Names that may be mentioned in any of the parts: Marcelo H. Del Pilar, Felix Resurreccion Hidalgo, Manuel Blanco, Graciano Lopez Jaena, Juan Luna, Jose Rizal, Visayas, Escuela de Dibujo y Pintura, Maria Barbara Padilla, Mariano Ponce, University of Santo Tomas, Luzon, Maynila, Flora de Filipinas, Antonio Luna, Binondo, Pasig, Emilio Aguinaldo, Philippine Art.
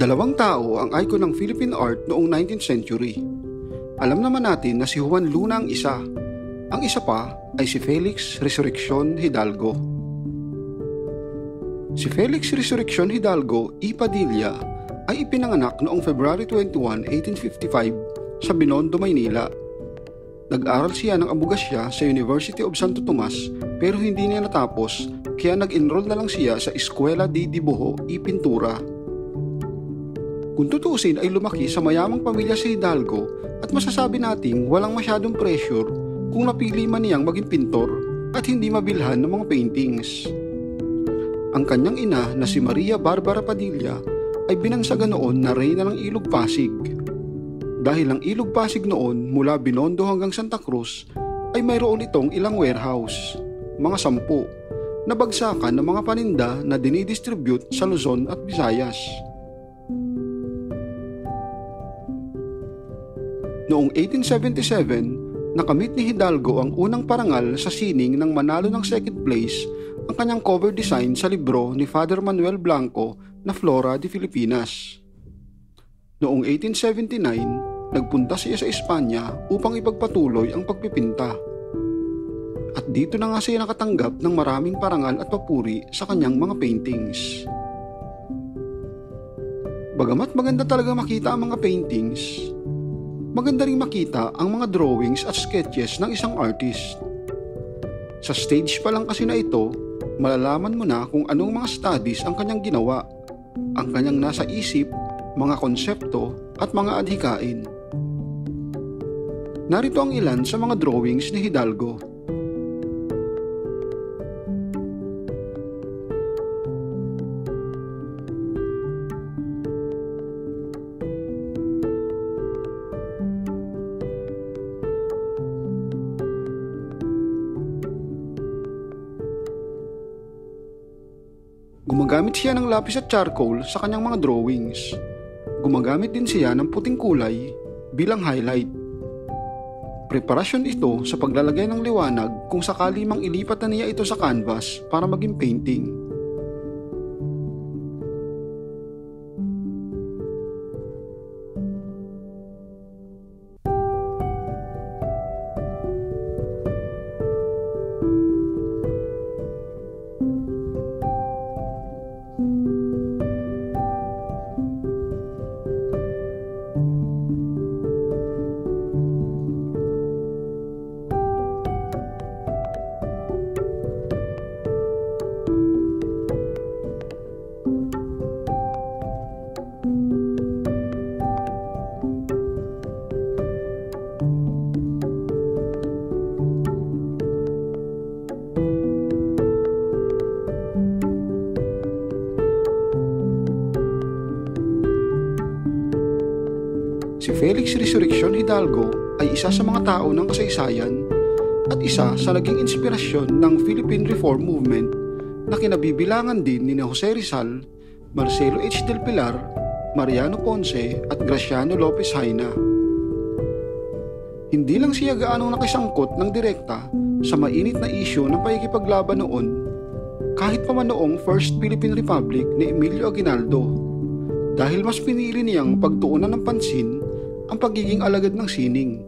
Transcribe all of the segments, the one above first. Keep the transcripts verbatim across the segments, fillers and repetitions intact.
Dalawang tao ang icon ng Philippine art noong nineteenth century. Alam naman natin na si Juan Luna ang isa. Ang isa pa ay si Felix Resurreccion Hidalgo. Si Felix Resurreccion Hidalgo y Padilla ay ipinanganak noong February twenty-one, eighteen fifty-five sa Binondo, Maynila. Nag-aral siya ng abogasya sa University of Santo Tomas pero hindi niya natapos kaya nag-enroll na lang siya sa Escuela de Dibujo y Pintura. Kung tutuusin ay lumaki sa mayamang pamilya si Hidalgo at masasabi nating walang masyadong pressure kung napili man niyang maging pintor at hindi mabilhan ng mga paintings. Ang kanyang ina na si Maria Barbara Padilla ay binansagan noon na reyna ng Ilog Pasig. Dahil ang Ilog Pasig noon mula Binondo hanggang Santa Cruz ay mayroon itong ilang warehouse, mga sampu, na bagsakan ng mga paninda na dinidistribute sa Luzon at Visayas. Noong eighteen seventy-seven, nakamit ni Hidalgo ang unang parangal sa sining ng manalo ng second place ang kanyang cover design sa libro ni Father Manuel Blanco na Flora de Filipinas. Noong eighteen seventy-nine, nagpunta siya sa Espanya upang ipagpatuloy ang pagpipinta. At dito na nga siya nakatanggap ng maraming parangal at papuri sa kanyang mga paintings. Bagamat maganda talaga makita ang mga paintings, maganda rin makita ang mga drawings at sketches ng isang artist. Sa stage pa lang kasi na ito, malalaman mo na kung anong mga studies ang kanyang ginawa, ang kanyang nasa isip, mga konsepto at mga adhikain. Narito ang ilan sa mga drawings ni Hidalgo. Gumagamit siya ng lapis at charcoal sa kanyang mga drawings. Gumagamit din siya ng puting kulay bilang highlight. Preparasyon ito sa paglalagay ng liwanag kung sakali mang ilipat na niya ito sa canvas para maging painting. Si Felix Resurreccion Hidalgo ay isa sa mga tao ng kasaysayan at isa sa naging inspirasyon ng Philippine Reform Movement na kinabibilangan din ni Jose Rizal, Marcelo H. Del Pilar, Mariano Ponce at Graciano Lopez Jaena. Hindi lang siya gaanong nakisangkot ng direkta sa mainit na isyu ng pakikipaglaban noon kahit pa man noong First Philippine Republic ni Emilio Aguinaldo dahil mas pinili niyang pagtuunan ng pansin ang pagiging alagad ng sining.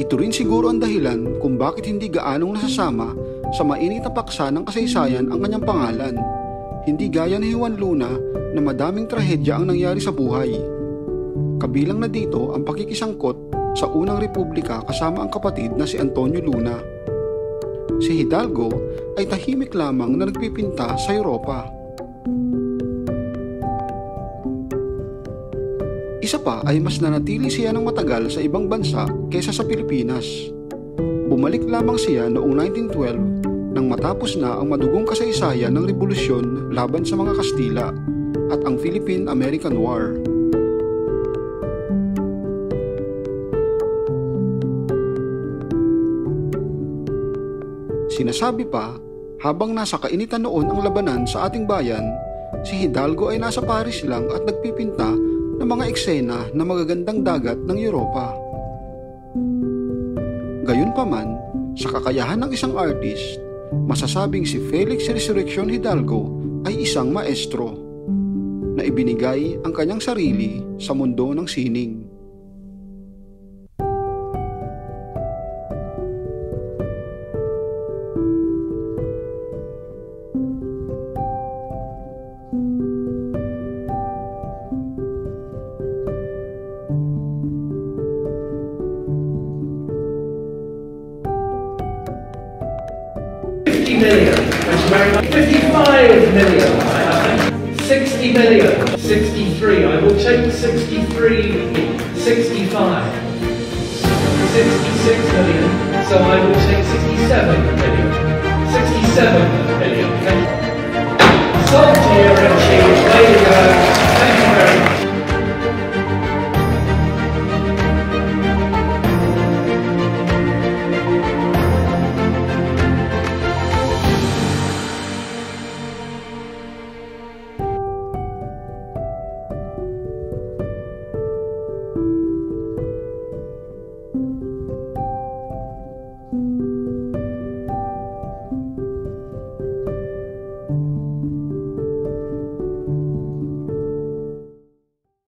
Ito rin siguro ang dahilan kung bakit hindi gaanong nasasama sa mainit na paksa ng kasaysayan ang kanyang pangalan, hindi gaya ni Juan Luna na madaming trahedya ang nangyari sa buhay. Kabilang na dito ang pakikisangkot sa unang republika kasama ang kapatid na si Antonio Luna. Si Hidalgo ay tahimik lamang na nagpipinta sa Europa. Isa pa ay mas nanatili siya ng matagal sa ibang bansa kaysa sa Pilipinas. Bumalik lamang siya noong nineteen twelve nang matapos na ang madugong kasaysayan ng rebolusyon laban sa mga Kastila at ang Philippine-American War. Sinasabi pa, habang nasa kainitan noon ang labanan sa ating bayan, Si Hidalgo ay nasa Paris lang at nagpipinta ng mga eksena na magagandang dagat ng Europa. Gayunpaman, sa kakayahan ng isang artist, masasabing si Felix Resurreccion Hidalgo ay isang maestro na ibinigay ang kanyang sarili sa mundo ng sining. fifty-five million, sixty million, sixty-three, I will take sixty-three, sixty-five, sixty-six million, so I will take sixty-seven million, sixty-seven million, okay? Sold to your way to go, thank you very much.